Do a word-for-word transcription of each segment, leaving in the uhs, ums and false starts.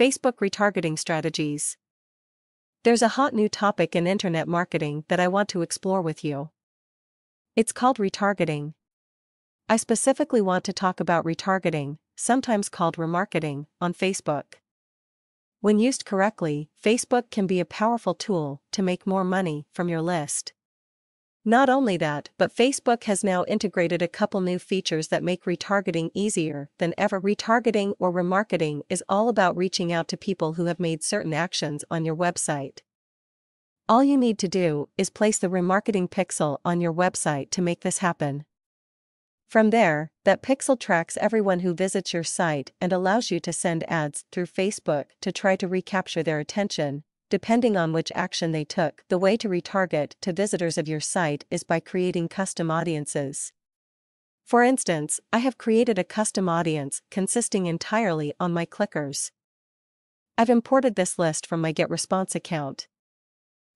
Facebook retargeting strategies. There's a hot new topic in internet marketing that I want to explore with you. It's called retargeting. I specifically want to talk about retargeting, sometimes called remarketing, on Facebook. When used correctly, Facebook can be a powerful tool to make more money from your list. Not only that, but Facebook has now integrated a couple new features that make retargeting easier than ever. Retargeting or remarketing is all about reaching out to people who have made certain actions on your website. All you need to do is place the remarketing pixel on your website to make this happen. From there, that pixel tracks everyone who visits your site and allows you to send ads through Facebook to try to recapture their attention, depending on which action they took. The way to retarget to visitors of your site is by creating custom audiences. For instance, I have created a custom audience consisting entirely on my clickers. I've imported this list from my GetResponse account.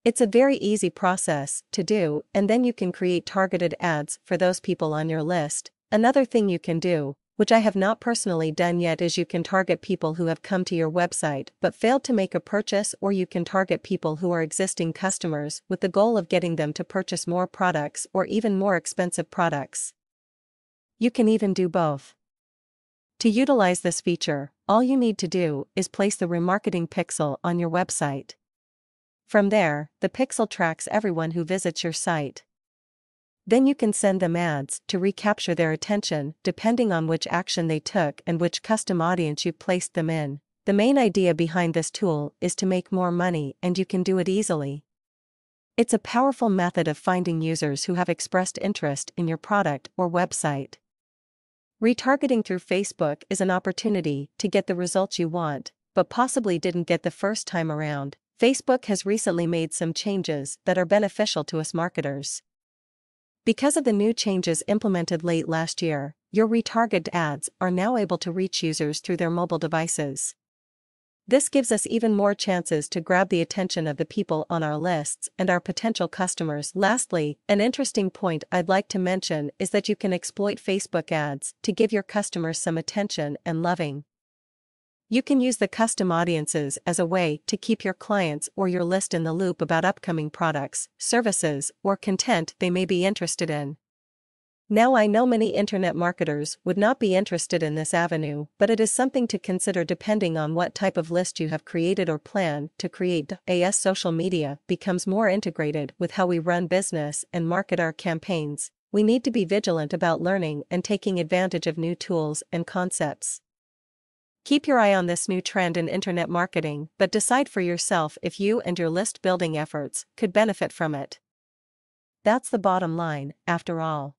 It's a very easy process to do, and then you can create targeted ads for those people on your list. Another thing you can do, which I have not personally done yet, is you can target people who have come to your website but failed to make a purchase, or you can target people who are existing customers with the goal of getting them to purchase more products or even more expensive products. You can even do both. To utilize this feature, all you need to do is place the remarketing pixel on your website. From there, the pixel tracks everyone who visits your site. Then you can send them ads to recapture their attention, depending on which action they took and which custom audience you placed them in. The main idea behind this tool is to make more money, and you can do it easily. It's a powerful method of finding users who have expressed interest in your product or website. Retargeting through Facebook is an opportunity to get the results you want, but possibly didn't get the first time around. Facebook has recently made some changes that are beneficial to us marketers. Because of the new changes implemented late last year, your retargeted ads are now able to reach users through their mobile devices. This gives us even more chances to grab the attention of the people on our lists and our potential customers. Lastly, an interesting point I'd like to mention is that you can exploit Facebook ads to give your customers some attention and loving. You can use the custom audiences as a way to keep your clients or your list in the loop about upcoming products, services, or content they may be interested in. Now, I know many internet marketers would not be interested in this avenue, but it is something to consider depending on what type of list you have created or plan to create. As social media becomes more integrated with how we run business and market our campaigns, we need to be vigilant about learning and taking advantage of new tools and concepts. Keep your eye on this new trend in internet marketing, but decide for yourself if you and your list building efforts could benefit from it. That's the bottom line, after all.